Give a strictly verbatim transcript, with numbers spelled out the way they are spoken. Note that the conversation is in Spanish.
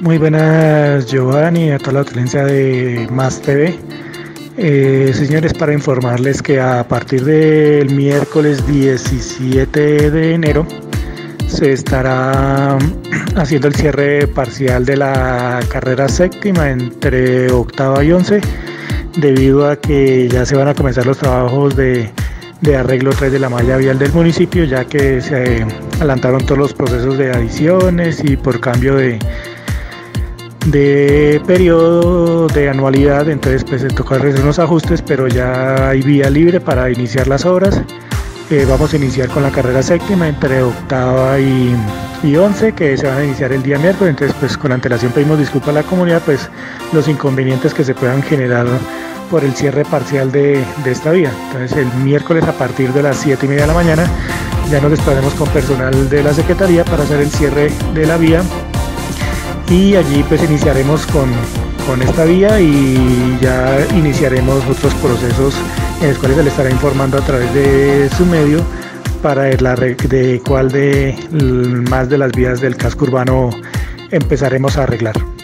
Muy buenas, Giovanni, a toda la audiencia de Más T V. Eh, señores, para informarles que a partir del miércoles diecisiete de enero se estará haciendo el cierre parcial de la carrera séptima entre octava y once, debido a que ya se van a comenzar los trabajos de, de arreglo tres de la malla vial del municipio, ya que se adelantaron todos los procesos de adiciones y por cambio de de periodo de anualidad. Entonces pues se toca hacer unos ajustes, pero ya hay vía libre para iniciar las obras. Eh, vamos a iniciar con la carrera séptima entre octava y, y once, que se van a iniciar el día miércoles. Entonces pues con antelación pedimos disculpas a la comunidad pues los inconvenientes que se puedan generar por el cierre parcial de, de esta vía. Entonces el miércoles a partir de las siete y media de la mañana ya nos desplazaremos con personal de la secretaría para hacer el cierre de la vía, y allí pues iniciaremos con, con esta vía y ya iniciaremos otros procesos en los cuales se le estará informando a través de su medio para ver la red de cuál de más de las vías del casco urbano empezaremos a arreglar.